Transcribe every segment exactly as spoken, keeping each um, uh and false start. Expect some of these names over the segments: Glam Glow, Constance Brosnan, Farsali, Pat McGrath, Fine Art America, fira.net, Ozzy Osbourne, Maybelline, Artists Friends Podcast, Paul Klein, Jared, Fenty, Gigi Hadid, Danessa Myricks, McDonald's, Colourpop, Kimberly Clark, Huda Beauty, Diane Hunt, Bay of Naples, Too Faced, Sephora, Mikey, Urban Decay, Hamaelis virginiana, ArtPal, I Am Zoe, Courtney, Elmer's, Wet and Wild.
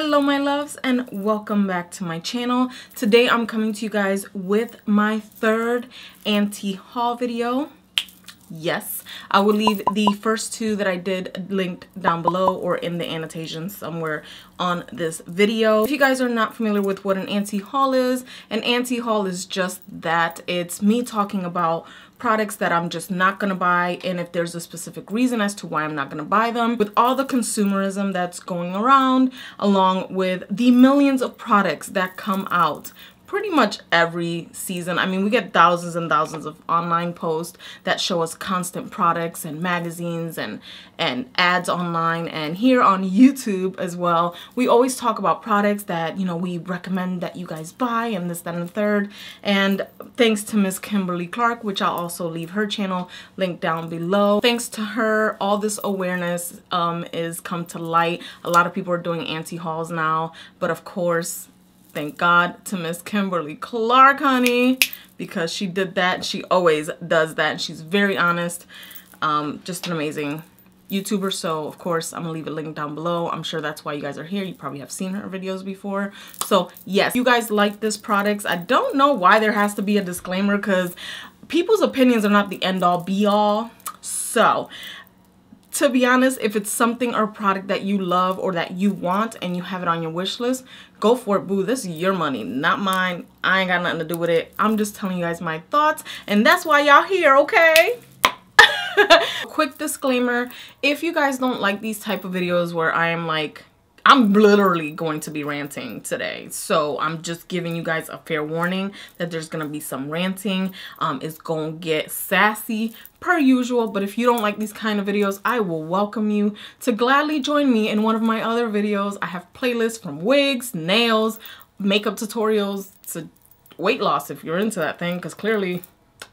Hello my loves and welcome back to my channel. Today I'm coming to you guys with my third anti haul video. Yes, I will leave the first two that I did linked down below or in the annotation somewhere on this video. If you guys are not familiar with what an anti haul is, an anti haul is just that. It's me talking about products that I'm just not gonna buy, and if there's a specific reason as to why I'm not gonna buy them. With all the consumerism that's going around, along with the millions of products that come out pretty much every season. I mean, we get thousands and thousands of online posts that show us constant products and magazines and, and ads online, and here on YouTube as well. We always talk about products that, you know, we recommend that you guys buy and this, that, and the third. And thanks to Miss Kimberly Clark, which I'll also leave her channel linked down below. Thanks to her, all this awareness um, is come to light. A lot of people are doing anti-hauls now, but of course, thank God to Miss Kimberly Clark, honey, because she did that. She always does that. She's very honest. Um, just an amazing YouTuber. So, of course, I'm going to leave a link down below. I'm sure that's why you guys are here. You probably have seen her videos before. So, yes, you guys like this products. I don't know why there has to be a disclaimer, because people's opinions are not the end-all, be-all. So, to be honest, if it's something or product that you love or that you want and you have it on your wish list, go for it, boo. This is your money, not mine. I ain't got nothing to do with it. I'm just telling you guys my thoughts, and that's why y'all here, okay? Quick disclaimer, if you guys don't like these type of videos where I am like, I'm literally going to be ranting today. So I'm just giving you guys a fair warning that there's going to be some ranting. Um, it's going to get sassy per usual. But if you don't like these kind of videos, I will welcome you to gladly join me in one of my other videos. I have playlists from wigs, nails, makeup tutorials to weight loss if you're into that thing, because clearly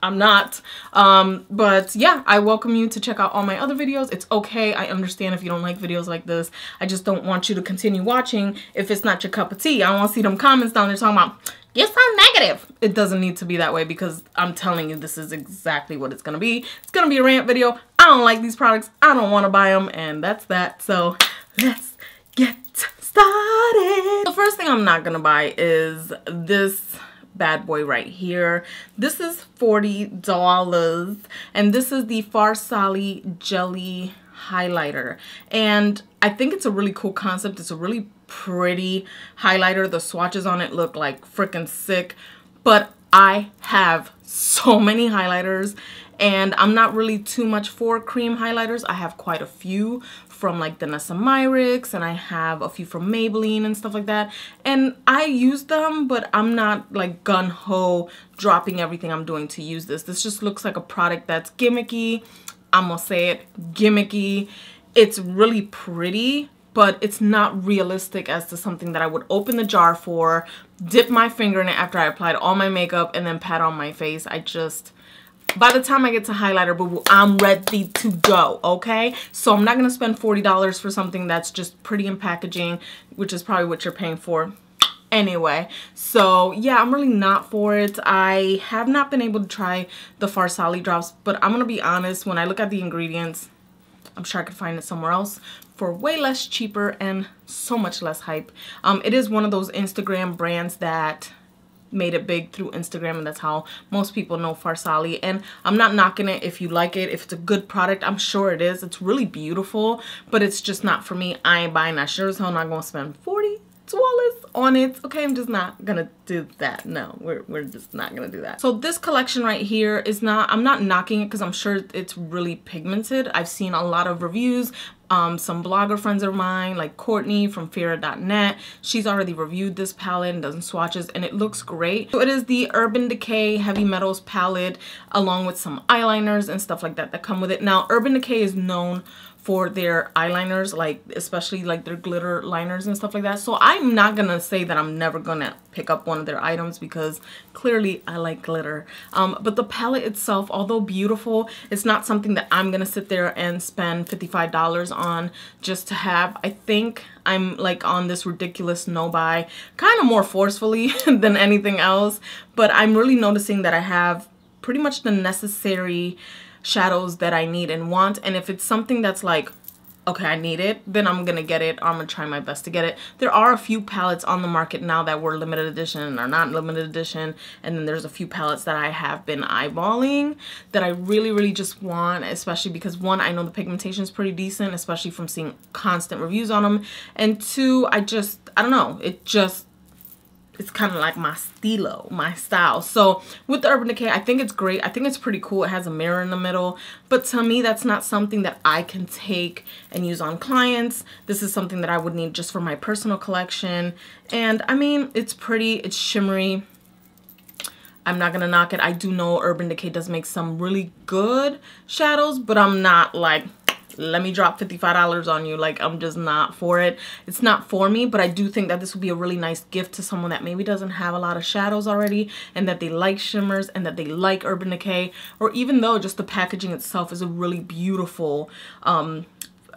I'm not. Um, but yeah, I welcome you to check out all my other videos. It's okay. I understand if you don't like videos like this. I just don't want you to continue watching if it's not your cup of tea. I don't want to see them comments down there talking about, yes, I'm negative. It doesn't need to be that way, because I'm telling you, this is exactly what it's going to be. It's going to be a rant video. I don't like these products. I don't want to buy them. And that's that. So let's get started. The first thing I'm not going to buy is this bad boy right here. This is forty dollars, and this is the Farsali Jelly Highlighter, and I think it's a really cool concept. It's a really pretty highlighter. The swatches on it look like freaking sick, but I have so many highlighters, and I'm not really too much for cream highlighters. I have quite a few from like Danessa Myricks, and I have a few from Maybelline and stuff like that, and I use them, but I'm not like gun-ho dropping everything I'm doing to use this. This just looks like a product that's gimmicky. I'm gonna say it, gimmicky. It's really pretty, but it's not realistic as to something that I would open the jar for, dip my finger in it after I applied all my makeup, and then pat on my face. I just, by the time I get to highlighter, boo-boo, I'm ready to go, okay? So I'm not going to spend forty dollars for something that's just pretty in packaging, which is probably what you're paying for anyway. So, yeah, I'm really not for it. I have not been able to try the Farsali drops, but I'm going to be honest, when I look at the ingredients, I'm sure I could find it somewhere else for way less cheaper and so much less hype. Um, it is one of those Instagram brands that made it big through Instagram, and that's how most people know Farsali, and I'm not knocking it if you like it. If it's a good product, I'm sure it is. It's really beautiful, but it's just not for me. I ain't buying that. Sure as hell not gonna spend forty dollars on it, okay? I'm just not gonna do that. No, we're, we're just not gonna do that. So this collection right here is not, I'm not knocking it, because I'm sure it's really pigmented. I've seen a lot of reviews. Um, some blogger friends of mine, like Courtney from fira dot net, she's already reviewed this palette and done swatches, and it looks great. So it is the Urban Decay Heavy Metals palette, along with some eyeliners and stuff like that that come with it. Now, Urban Decay is known for their eyeliners, like especially like their glitter liners and stuff like that. So I'm not gonna say that I'm never gonna pick up one of their items, because clearly I like glitter. Um, but the palette itself, although beautiful, it's not something that I'm gonna sit there and spend fifty-five dollars on just to have. I think I'm like on this ridiculous no buy, kind of more forcefully than anything else. But I'm really noticing that I have pretty much the necessary shadows that I need and want, and if it's something that's like okay, I need it, then I'm gonna get it. I'm gonna try my best to get it. There are a few palettes on the market now that were limited edition and are not limited edition, and then there's a few palettes that I have been eyeballing that I really, really just want, especially because one, I know the pigmentation is pretty decent, especially from seeing constant reviews on them, and two, I just, I don't know, it just, it's kind of like my stilo, my style. So with the Urban Decay, I think it's great. I think it's pretty cool. It has a mirror in the middle. But to me, that's not something that I can take and use on clients. This is something that I would need just for my personal collection. And I mean, it's pretty. It's shimmery. I'm not going to knock it. I do know Urban Decay does make some really good shadows, but I'm not like, let me drop fifty-five dollars on you. Like, I'm just not for it. It's not for me, but I do think that this would be a really nice gift to someone that maybe doesn't have a lot of shadows already, and that they like shimmers, and that they like Urban Decay, or even though just the packaging itself is a really beautiful, um,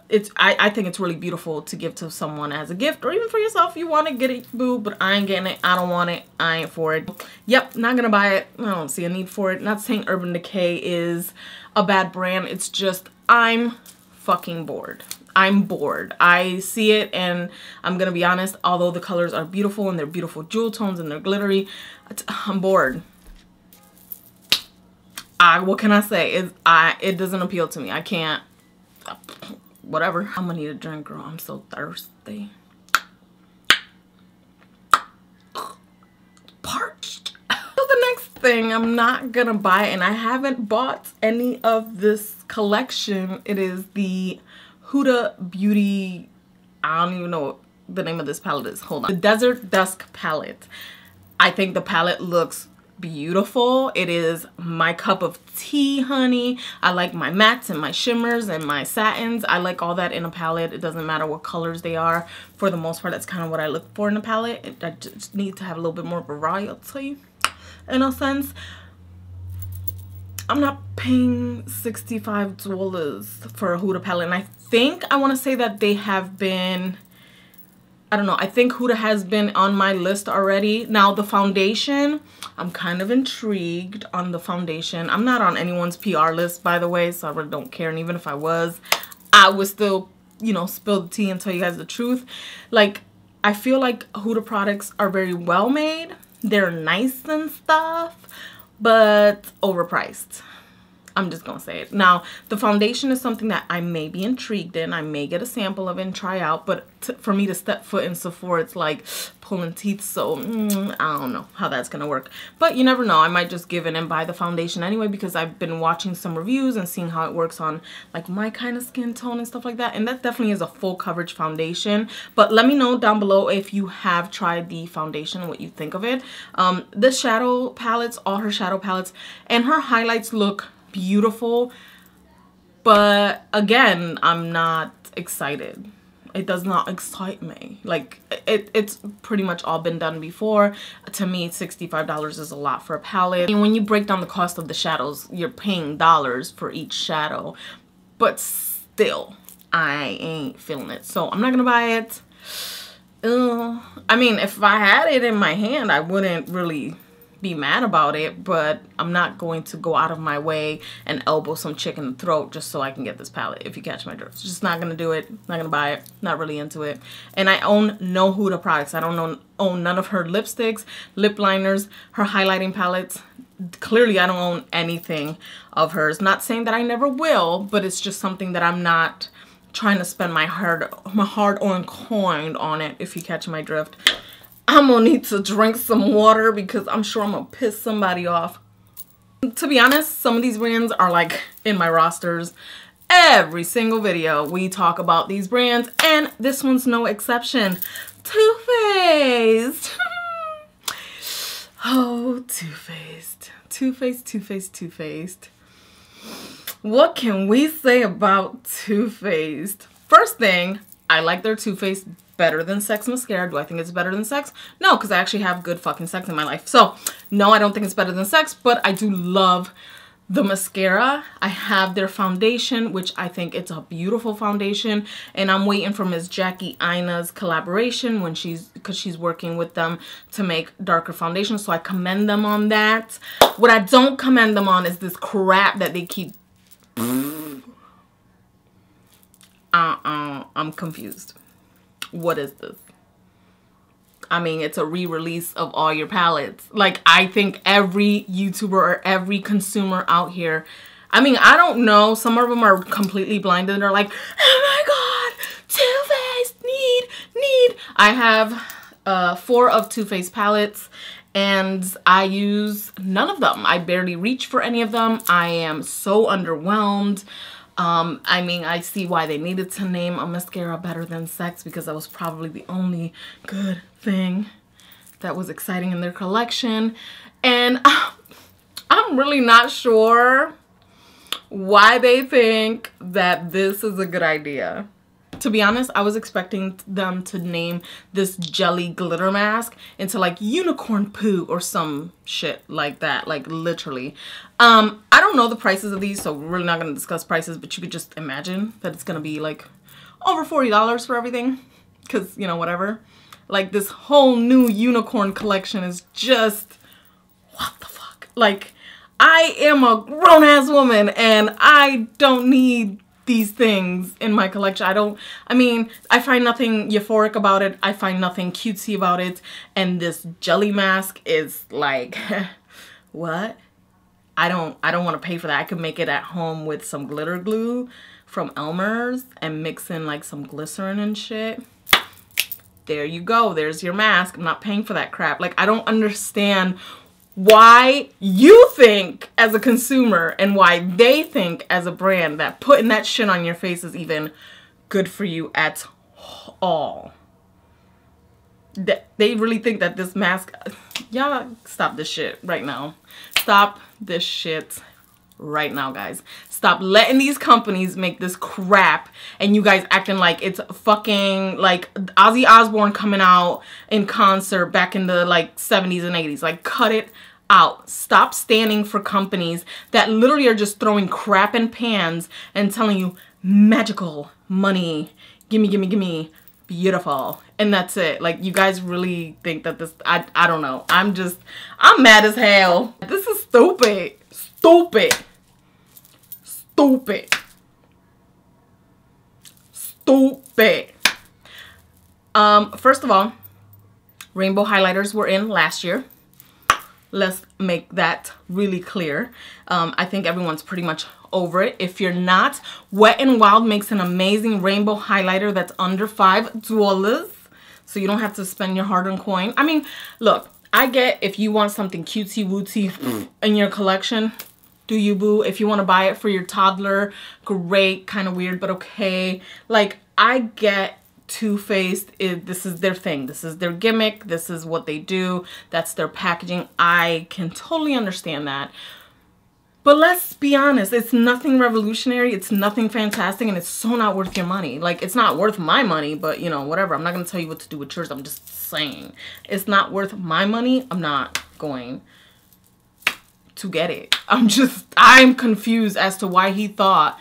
it's, I, I think it's really beautiful to give to someone as a gift, or even for yourself. You want to get it, boo, but I ain't getting it. I don't want it. I ain't for it. Yep, not gonna buy it. I don't see a need for it. Not saying Urban Decay is a bad brand. It's just, I'm fucking bored. I'm bored. I see it, and I'm gonna be honest, although the colors are beautiful and they're beautiful jewel tones and they're glittery, I'm bored. I, what can I say? It, I, it doesn't appeal to me. I can't, whatever. I'm gonna need a drink, girl. I'm so thirsty. Parched. So the next thing I'm not gonna buy, and I haven't bought any of this collection, it is the Huda Beauty, I don't even know what the name of this palette is, hold on, the Desert Dusk palette. I think the palette looks beautiful. It is my cup of tea, honey. I like my mattes and my shimmers and my satins. I like all that in a palette. It doesn't matter what colors they are. For the most part, that's kind of what I look for in a palette. I just need to have a little bit more variety, in a sense. I'm not paying sixty-five dollars for a Huda palette, and I think I want to say that they have been, I don't know, I think Huda has been on my list already. Now the foundation, I'm kind of intrigued on the foundation. I'm not on anyone's P R list, by the way, so I really don't care, and even if I was, I would still, you know, spill the tea and tell you guys the truth. Like, I feel like Huda products are very well made, they're nice and stuff, but overpriced. I'm just gonna say it. Now, the foundation is something that I may be intrigued in. I may get a sample of it and try out, but t for me to step foot in Sephora, it's like pulling teeth, so mm, I don't know how that's gonna work. But you never know, I might just give in and buy the foundation anyway, because I've been watching some reviews and seeing how it works on like my kind of skin tone and stuff like that, and that definitely is a full coverage foundation. But let me know down below if you have tried the foundation and what you think of it. Um, the shadow palettes, all her shadow palettes, and her highlights look beautiful, but again, I'm not excited. It does not excite me. Like, it, it's pretty much all been done before. To me, sixty-five dollars is a lot for a palette. And when you break down the cost of the shadows, you're paying dollars for each shadow, but still, I ain't feeling it. So I'm not gonna buy it. Ugh. I mean, if I had it in my hand, I wouldn't really be mad about it, but I'm not going to go out of my way and elbow some chick in the throat just so I can get this palette, if you catch my drift. Just not gonna do it, not gonna buy it, not really into it. And I own no Huda products. I don't own, own none of her lipsticks, lip liners, her highlighting palettes. Clearly I don't own anything of hers. Not saying that I never will, but it's just something that I'm not trying to spend my hard, my hard-earned coin on it, if you catch my drift. I'm gonna need to drink some water because I'm sure I'm gonna piss somebody off. To be honest, some of these brands are like in my rosters. Every single video we talk about these brands, and this one's no exception. Too Faced. Oh, Too Faced. Too Faced, Too Faced, Too Faced. What can we say about Too Faced? First thing, I like their Too Faced better than Sex mascara. Do I think it's better than Sex? No, because I actually have good fucking Sex in my life. So no, I don't think it's better than Sex, but I do love the mascara. I have their foundation, which I think it's a beautiful foundation, and I'm waiting for Miss Jackie Ina's collaboration when she's, because she's working with them to make darker foundation. So I commend them on that. What I don't commend them on is this crap that they keep uh-uh, I'm confused. What is this? I mean, it's a re-release of all your palettes. Like, I think every YouTuber or every consumer out here, I mean, I don't know. Some of them are completely blinded and they're like, oh my God, Too Faced, need, need. I have uh, four of Too Faced palettes and I use none of them. I barely reach for any of them. I am so underwhelmed. Um, I mean, I see why they needed to name a mascara Better Than Sex, because that was probably the only good thing that was exciting in their collection. And uh, I'm really not sure why they think that this is a good idea. To be honest, I was expecting them to name this jelly glitter mask into like unicorn poo or some shit like that, like literally. Um, I don't know the prices of these, so we're really not going to discuss prices, but you could just imagine that it's going to be like over forty dollars for everything because, you know, whatever. Like this whole new unicorn collection is just, what the fuck? Like, I am a grown-ass woman and I don't need these things in my collection. I don't, I mean, I find nothing euphoric about it. I find nothing cutesy about it. And this jelly mask is like, what? I don't, I don't want to pay for that. I could make it at home with some glitter glue from Elmer's and mix in like some glycerin and shit. There you go. There's your mask. I'm not paying for that crap. Like, I don't understand why you think as a consumer and why they think as a brand that putting that shit on your face is even good for you at all. That they really think that this mask, y'all stop this shit right now. Stop this shit right now, guys. Stop letting these companies make this crap and you guys acting like it's fucking like Ozzy Osbourne coming out in concert back in the like seventies and eighties. Like, cut it out. Stop standing for companies that literally are just throwing crap in pans and telling you magical money, gimme, gimme, gimme, beautiful, and that's it. Like, you guys really think that this, I, I don't know. I'm just, I'm mad as hell. This is stupid, stupid, stupid, stupid. Um, first of all, rainbow highlighters were in last year. Let's make that really clear. Um, I think everyone's pretty much over it. If you're not, Wet and Wild makes an amazing rainbow highlighter that's under five dollars. So you don't have to spend your hard-earned coin. I mean, look, I get if you want something cutesy-wootsy in your collection, do you, boo? If you want to buy it for your toddler, great, kind of weird, but okay. Like, I get Too Faced, is this is their thing, this is their gimmick, this is what they do, that's their packaging. I can totally understand that, but let's be honest, it's nothing revolutionary, it's nothing fantastic, and it's so not worth your money. Like, it's not worth my money, but you know, whatever. I'm not gonna tell you what to do with yours. I'm just saying it's not worth my money. I'm not going to get it. I'm just, I'm confused as to why he thought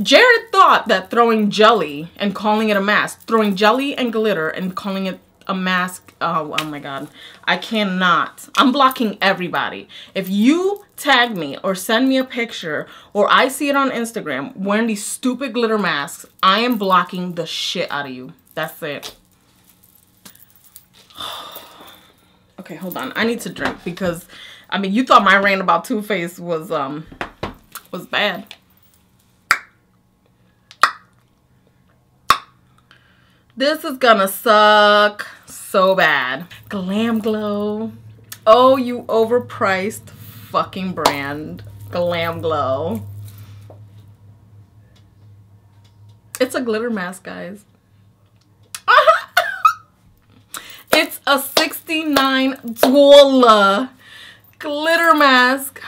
Jared thought that throwing jelly and calling it a mask, throwing jelly and glitter and calling it a mask, oh, oh my God, I cannot. I'm blocking everybody. If you tag me or send me a picture or I see it on Instagram wearing these stupid glitter masks, I am blocking the shit out of you. That's it. Okay, hold on. I need to drink because, I mean, you thought my rant about Too Faced was, um, was bad. This is gonna suck so bad. Glam Glow. Oh, you overpriced fucking brand. Glam Glow. It's a glitter mask, guys. It's a sixty-nine dollar glitter mask.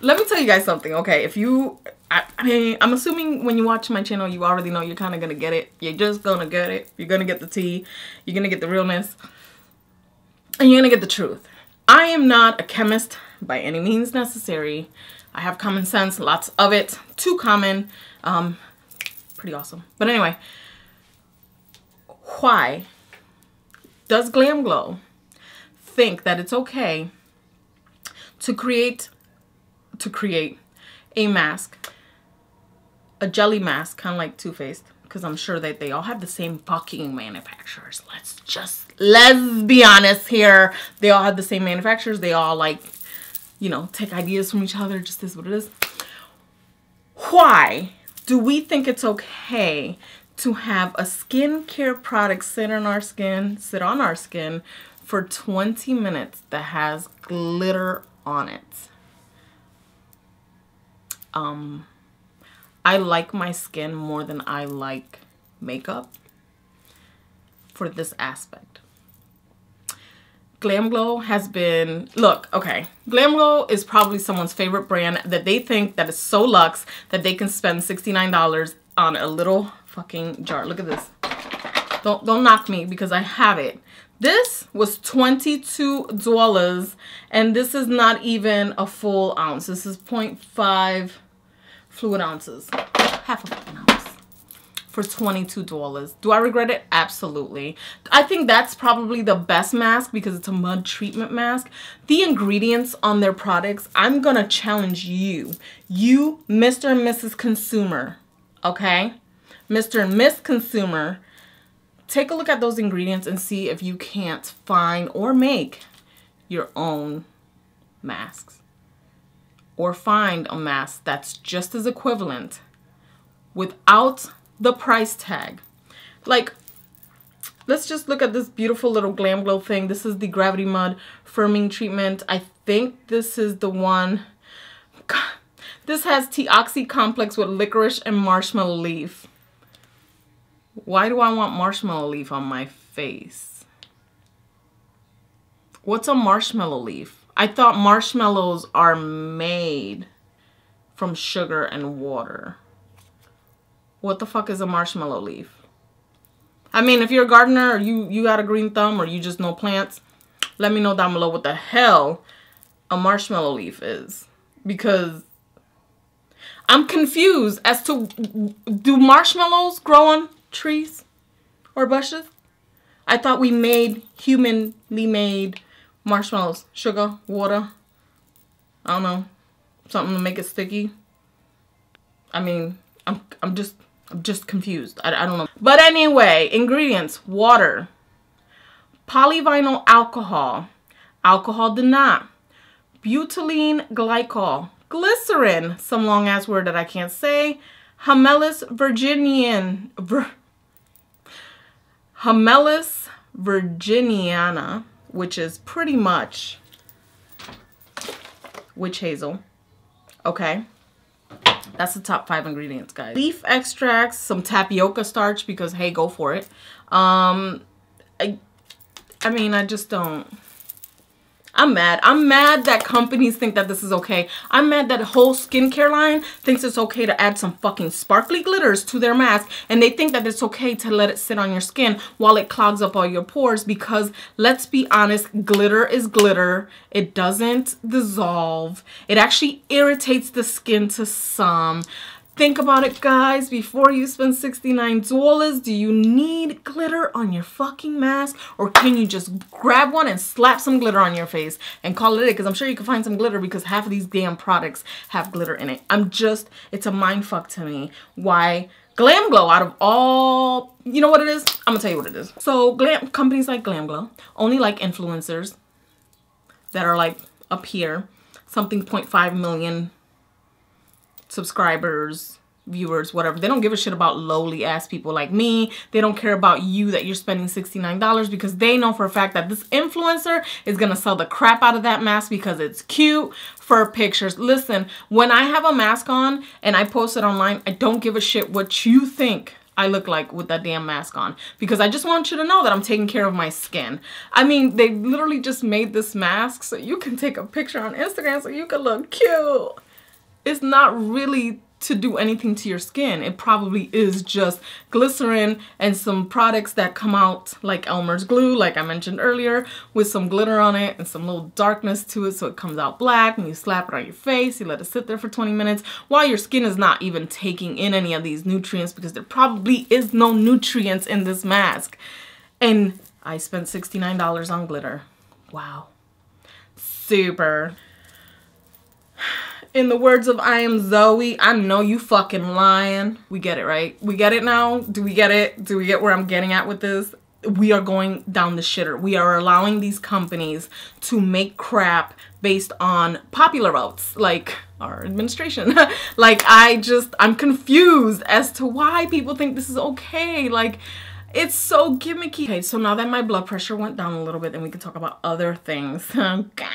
Let me tell you guys something, okay? If you... I mean, I'm assuming when you watch my channel, you already know you're kind of going to get it. You're just going to get it. You're going to get the tea. You're going to get the realness. And you're going to get the truth. I am not a chemist by any means necessary. I have common sense, lots of it. Too common. Um, pretty awesome. But anyway, why does Glam Glow think that it's okay to create, to create a mask a jelly mask, kind of like Too Faced, because I'm sure that they all have the same fucking manufacturers. Let's just, let's be honest here. They all have the same manufacturers. They all, like, you know, take ideas from each other. Just this is what it is. Why do we think it's okay to have a skincare product sit on our skin, sit on our skin for twenty minutes that has glitter on it? Um, I like my skin more than I like makeup for this aspect. Glam Glow has been, look, okay, Glam Glow is probably someone's favorite brand that they think that is so luxe that they can spend sixty-nine dollars on a little fucking jar. Look at this. Don't, don't knock me because I have it. This was twenty-two dollars, and this is not even a full ounce. This is zero point five fluid ounces, half of an ounce, for twenty-two dollars. Do I regret it? Absolutely. I think that's probably the best mask because it's a mud treatment mask. The ingredients on their products, I'm going to challenge you. You, Mister and Missus Consumer, okay? Mister and Miss Consumer, take a look at those ingredients and see if you can't find or make your own masks, or find a mask that's just as equivalent without the price tag. Like, let's just look at this beautiful little Glam Glow thing. This is the Gravity Mud Firming Treatment. I think this is the one. God, this has T-Oxy Complex with licorice and marshmallow leaf. Why do I want marshmallow leaf on my face? What's a marshmallow leaf? I thought marshmallows are made from sugar and water. What the fuck is a marshmallow leaf? I mean, if you're a gardener or you, you got a green thumb or you just know plants, let me know down below what the hell a marshmallow leaf is. Because I'm confused as to, do marshmallows grow on trees or bushes? I thought we made, humanly made marshmallows. Sugar, water, I don't know, something to make it sticky. I mean, I'm, I'm just, I'm just confused. I, I don't know. But anyway, ingredients: water, polyvinyl alcohol, alcohol de nat, butylene glycol, glycerin, some long ass word that I can't say, Hamaelis virginian, vir, Hamaelis virginiana, which is pretty much witch hazel. Okay, that's the top five ingredients, guys. Leaf extracts, some tapioca starch, because hey, go for it. Um, I, I mean, I just don't. I'm mad. I'm mad that companies think that this is okay. I'm mad that whole skincare line thinks it's okay to add some fucking sparkly glitters to their mask, and they think that it's okay to let it sit on your skin while it clogs up all your pores, because let's be honest, glitter is glitter. It doesn't dissolve. It actually irritates the skin to some. Think about it, guys. Before you spend sixty-nine dollars, do you need glitter on your fucking mask? Or can you just grab one and slap some glitter on your face and call it it? Because I'm sure you can find some glitter, because half of these damn products have glitter in it. I'm just, it's a mindfuck to me. Why Glam Glow, out of all, you know what it is? I'm going to tell you what it is. So glam, companies like Glam Glow only like influencers that are like up here, something zero point five million subscribers, viewers, whatever. They don't give a shit about lowly ass people like me. They don't care about you that you're spending sixty-nine dollars, because they know for a fact that this influencer is gonna sell the crap out of that mask because it's cute for pictures. Listen, when I have a mask on and I post it online, I don't give a shit what you think I look like with that damn mask on, because I just want you to know that I'm taking care of my skin. I mean, they literally just made this mask so you can take a picture on Instagram so you can look cute. It's not really to do anything to your skin. It probably is just glycerin and some products that come out like Elmer's glue, like I mentioned earlier, with some glitter on it and some little darkness to it so it comes out black, and you slap it on your face, you let it sit there for twenty minutes while your skin is not even taking in any of these nutrients, because there probably is no nutrients in this mask. And I spent sixty-nine dollars on glitter. Wow. Super. In the words of I Am Zoe, I know you fucking lying. We get it, right? We get it now? Do we get it? Do we get where I'm getting at with this? We are going down the shitter. We are allowing these companies to make crap based on popular votes, like our administration. Like, I just, I'm confused as to why people think this is okay. Like, it's so gimmicky. Okay, so now that my blood pressure went down a little bit, then we can talk about other things, okay?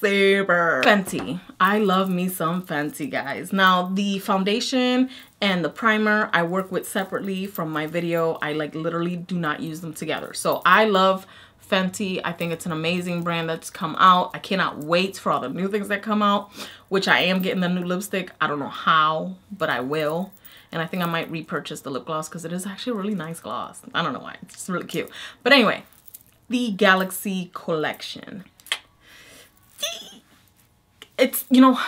Saber. Fenty. I love me some Fenty, guys. Now, the foundation and the primer I work with separately from my video. I like literally do not use them together. So I love Fenty. I think it's an amazing brand that's come out. I cannot wait for all the new things that come out, which I am getting the new lipstick. I don't know how, but I will. And I think I might repurchase the lip gloss because it is actually a really nice gloss. I don't know why. It's really cute. But anyway, the Galaxy Collection. It's, you know,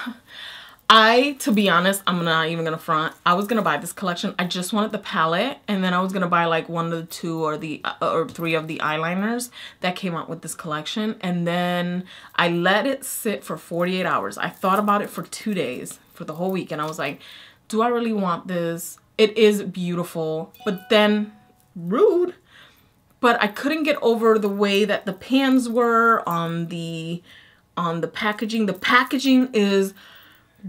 I, to be honest, I'm not even gonna front. I was gonna buy this collection. I just wanted the palette, and then I was gonna buy like one of the two or the uh, or three of the eyeliners that came out with this collection. And then I let it sit for forty-eight hours. I thought about it for two days, for the whole week, and I was like, do I really want this? It is beautiful, but then rude. But I couldn't get over the way that the pans were on the. on the packaging. The packaging is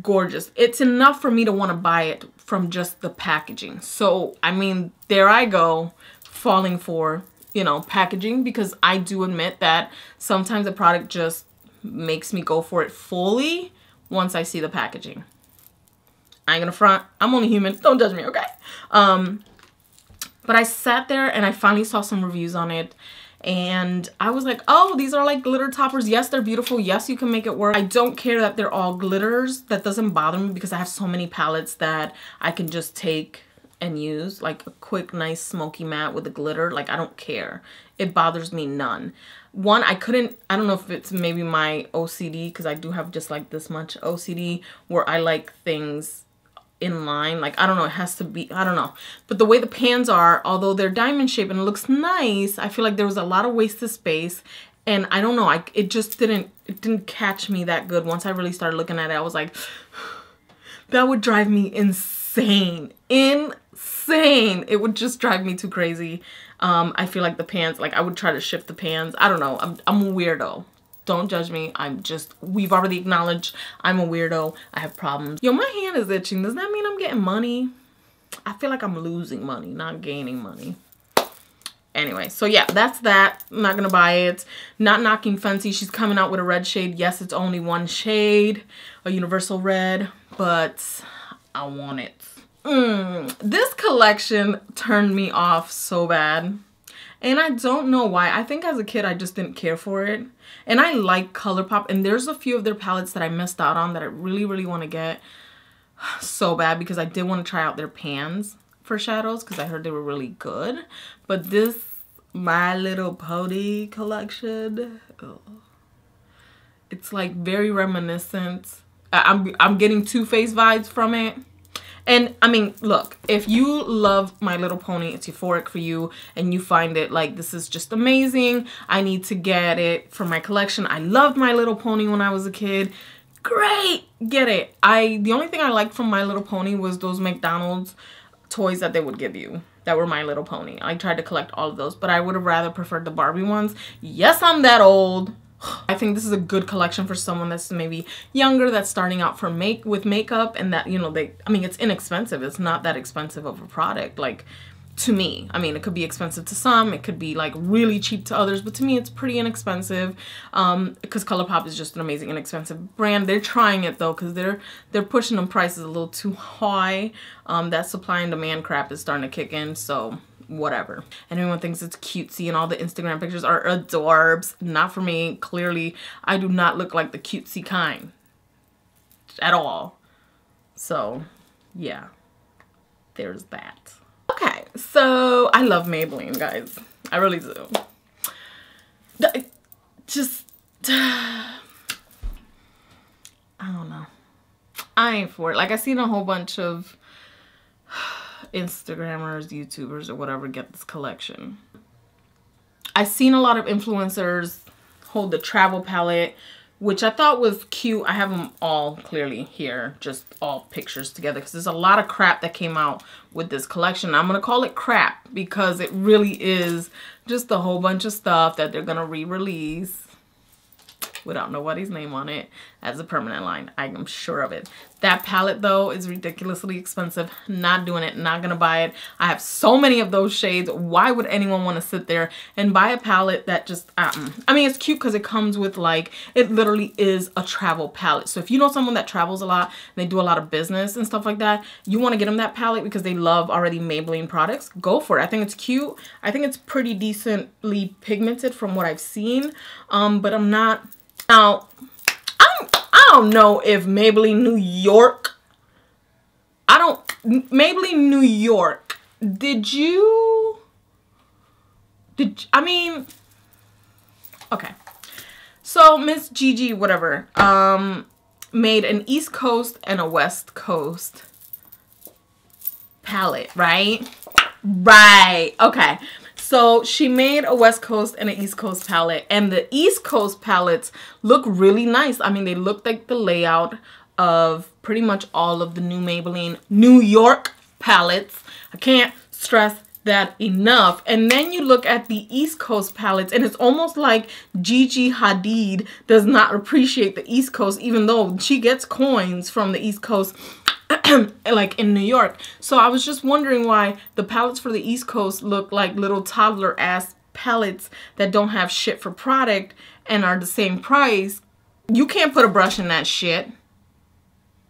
gorgeous. It's enough for me to want to buy it from just the packaging. So, I mean, there I go, falling for, you know, packaging, because I do admit that sometimes the product just makes me go for it fully once I see the packaging. I ain't gonna front. I'm only human. Don't judge me, okay? Um, but I sat there and I finally saw some reviews on it. And I was like, oh, these are like glitter toppers. Yes, they're beautiful. Yes, you can make it work. I don't care that they're all glitters. That doesn't bother me because I have so many palettes that I can just take and use. Like a quick, nice smoky matte with a glitter. Like, I don't care. It bothers me none. One, I couldn't, I don't know if it's maybe my O C D, because I do have just like this much O C D where I like things in line. Like, I don't know, it has to be, I don't know. But the way the pans are, although they're diamond shaped and it looks nice, I feel like there was a lot of wasted space, and I don't know, I it just didn't it didn't catch me that good. Once I really started looking at it, I was like, that would drive me insane. Insane. It would just drive me too crazy. Um, I feel like the pans, like I would try to shift the pans. I don't know. I'm I'm a weirdo. Don't judge me. I'm just, we've already acknowledged I'm a weirdo. I have problems. Yo, my hand is itching. Does that mean I'm getting money? I feel like I'm losing money, not gaining money. Anyway, so yeah, that's that. I'm not gonna buy it. Not knocking Fenty. She's coming out with a red shade. Yes, it's only one shade, a universal red, but I want it. Mm, this collection turned me off so bad. And I don't know why. I think as a kid, I just didn't care for it. And I like Colourpop. And there's a few of their palettes that I missed out on that I really, really want to get so bad. Because I did want to try out their pans for shadows. Because I heard they were really good. But this My Little Pony collection. Ugh. It's like very reminiscent. I'm, I'm getting Too Faced vibes from it. And I mean, look, if you love My Little Pony, it's euphoric for you, and you find it like, this is just amazing, I need to get it for my collection. I loved My Little Pony when I was a kid. Great, get it. I the only thing I liked from My Little Pony was those McDonald's toys that they would give you that were My Little Pony. I tried to collect all of those, but I would have rather preferred the Barbie ones. Yes, I'm that old. I think this is a good collection for someone that's maybe younger, that's starting out for make with makeup, and that, you know, they, I mean, it's inexpensive. It's not that expensive of a product, like, to me. I mean, it could be expensive to some, it could be like really cheap to others, but to me it's pretty inexpensive, um because Colourpop is just an amazing inexpensive brand. They're trying it though, because they're they're pushing them prices a little too high. Um that supply and demand crap is starting to kick in, so whatever. And everyone thinks it's cutesy, and all the Instagram pictures are adorbs. Not for me. Clearly, I do not look like the cutesy kind at all. So, yeah. There's that. Okay, so I love Maybelline, guys. I really do. Just, I don't know. I ain't for it. Like, I seen a whole bunch of Instagrammers, YouTubers, or whatever get this collection. I've seen a lot of influencers hold the travel palette which I thought was cute. I have them all clearly here, just all pictures together, because there's a lot of crap that came out with this collection. I'm going to call it crap because it really is just a whole bunch of stuff that they're going to re-release without nobody's name on it as a permanent line. I am sure of it. That palette, though, is ridiculously expensive. Not doing it. Not going to buy it. I have so many of those shades. Why would anyone want to sit there and buy a palette that just... Um, I mean, it's cute because it comes with, like... It literally is a travel palette. So if you know someone that travels a lot, and they do a lot of business and stuff like that, you want to get them that palette because they love already Maybelline products, go for it. I think it's cute. I think it's pretty decently pigmented from what I've seen. Um, but I'm not... Now, I'm, I don't know if Maybelline New York, I don't, Maybelline New York, did you, did, I mean, okay. So, Miss Gigi, whatever, um, made an East Coast and a West Coast palette, right? Right, okay. So she made a West Coast and an East Coast palette, and the East Coast palettes look really nice. I mean, they look like the layout of pretty much all of the new Maybelline New York palettes. I can't stress that enough. And then you look at the East Coast palettes, and it's almost like Gigi Hadid does not appreciate the East Coast, even though she gets coins from the East Coast. Like in New York. So I was just wondering why the palettes for the East Coast look like little toddler ass palettes that don't have shit for product and are the same price. You can't put a brush in that shit.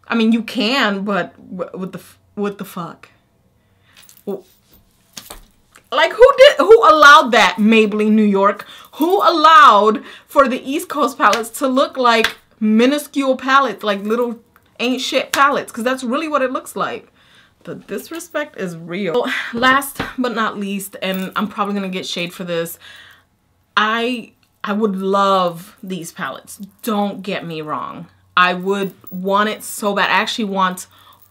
I mean, you can, but what the what the fuck? Like, who did who allowed that, Maybelline New York? Who allowed for the East Coast palettes to look like minuscule palettes, like little ain't shit palettes, because that's really what it looks like. The disrespect is real. So, last but not least, and I'm probably gonna get shade for this, I I would love these palettes. Don't get me wrong. I would want it so bad. I actually want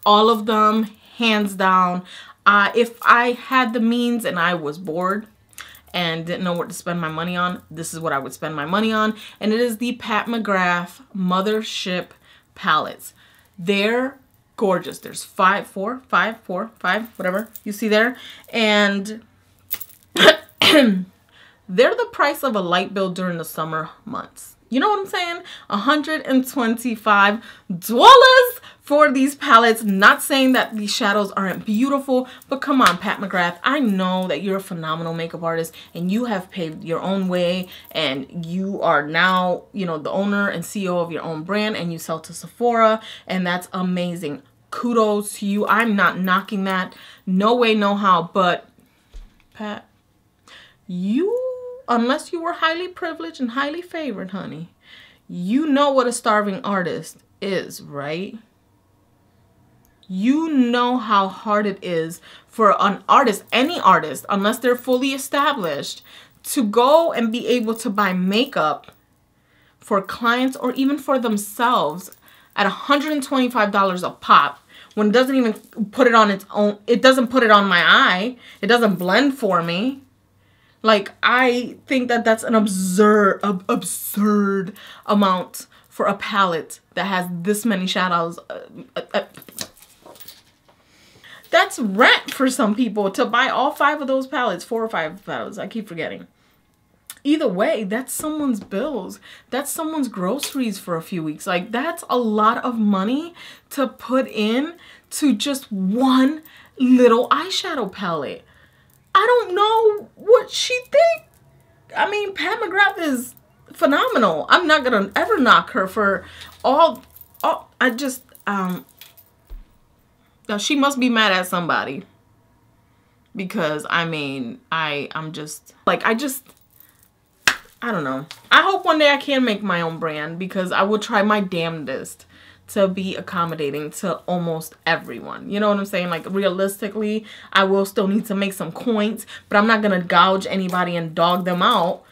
all of them, hands down. Uh, if I had the means and I was bored and didn't know what to spend my money on, this is what I would spend my money on, and it is the Pat McGrath Mothership palettes. They're gorgeous. There's five, four, five, four, five, whatever you see there. And they're the price of a light bill during the summer months. You know what I'm saying? one hundred twenty-five dollars for these palettes. Not saying that these shadows aren't beautiful, but come on, Pat McGrath. I know that you're a phenomenal makeup artist and you have paved your own way, and you are now, you know, the owner and C E O of your own brand, and you sell to Sephora, and that's amazing. Kudos to you. I'm not knocking that. No way, no how, but Pat, you... Unless you were highly privileged and highly favored, honey, you know what a starving artist is, right? You know how hard it is for an artist, any artist, unless they're fully established, to go and be able to buy makeup for clients or even for themselves at one hundred twenty-five dollars a pop, when it doesn't even put it on its own. It doesn't put it on my eye. It doesn't blend for me. Like, I think that that's an absurd, ab absurd amount for a palette that has this many shadows. Uh, uh, uh. That's rent for some people to buy all five of those palettes, four or five palettes. I keep forgetting. Either way, that's someone's bills. That's someone's groceries for a few weeks. Like, that's a lot of money to put in to just one little eyeshadow palette. I don't know what she think. I mean, Pat McGrath is phenomenal. I'm not gonna ever knock her for all, all I just, um, now she must be mad at somebody, because I mean, I, I'm just like, I just, I don't know. I hope one day I can make my own brand, because I will try my damnedest to be accommodating to almost everyone. You know what I'm saying? Like, realistically, I will still need to make some coins, but I'm not gonna gouge anybody and dog them out,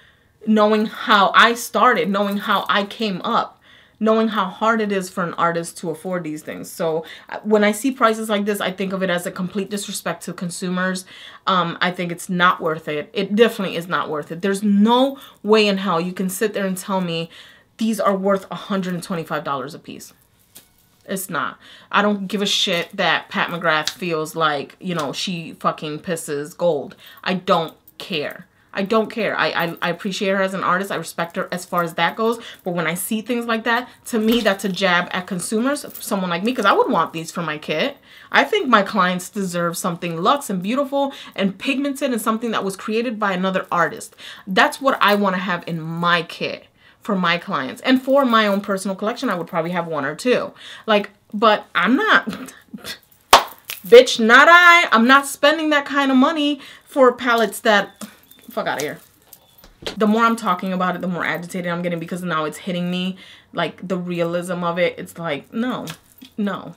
knowing how I started, knowing how I came up, knowing how hard it is for an artist to afford these things. So when I see prices like this, I think of it as a complete disrespect to consumers. Um, I think it's not worth it. It definitely is not worth it. There's no way in hell you can sit there and tell me these are worth one hundred twenty-five dollars a piece. It's not. I don't give a shit that Pat McGrath feels like, you know, she fucking pisses gold. I don't care. I don't care. I, I, I appreciate her as an artist. I respect her as far as that goes. But when I see things like that, to me, that's a jab at consumers, someone like me, because I would want these for my kit. I think my clients deserve something luxe and beautiful and pigmented and something that was created by another artist. That's what I want to have in my kit for my clients. And for my own personal collection, I would probably have one or two. Like, but I'm not... Bitch, not I. I'm not spending that kind of money for palettes that... Fuck out of here. The more I'm talking about it, the more agitated I'm getting, because now it's hitting me, like the realism of it. It's like, no, no.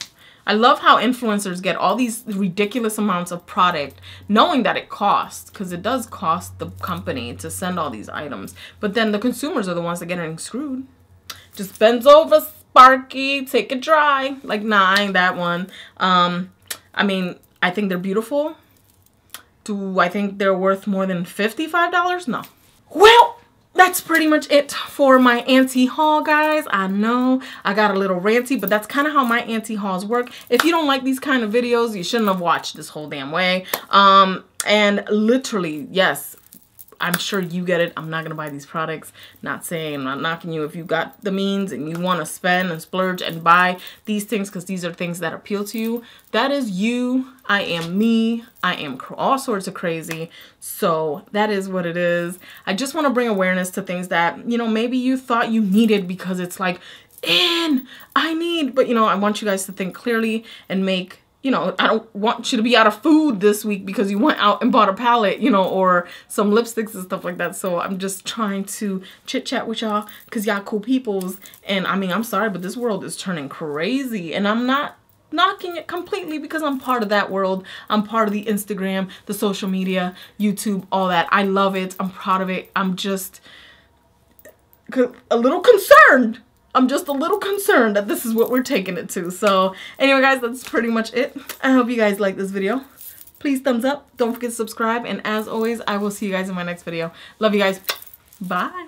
I love how influencers get all these ridiculous amounts of product, knowing that it costs, because it does cost the company to send all these items. But then the consumers are the ones that get screwed. Just bends over, Sparky, take it dry. Like, nah, I ain't that one. Um, I mean, I think they're beautiful. Do I think they're worth more than fifty-five dollars? No. Well, that's pretty much it for my auntie haul, guys. I know I got a little ranty, but that's kind of how my auntie hauls work. If you don't like these kind of videos, you shouldn't have watched this whole damn way. Um, and literally, yes, I'm sure you get it. I'm not going to buy these products. Not saying, I'm not knocking you if you got the means and you want to spend and splurge and buy these things, because these are things that appeal to you. That is you. I am me. I am all sorts of crazy. So that is what it is. I just want to bring awareness to things that, you know, maybe you thought you needed because it's like, in, I need. But, you know, I want you guys to think clearly and make, you know, I don't want you to be out of food this week because you went out and bought a palette, you know, or some lipsticks and stuff like that. So I'm just trying to chit chat with y'all because y'all cool peoples. And I mean, I'm sorry, but this world is turning crazy, and I'm not knocking it completely because I'm part of that world. I'm part of the Instagram, the social media, YouTube, all that. I love it. I'm proud of it. I'm just a little concerned. I'm just a little concerned that this is what we're taking it to. So anyway, guys, that's pretty much it. I hope you guys like this video. Please thumbs up. Don't forget to subscribe. And as always, I will see you guys in my next video. Love you guys. Bye.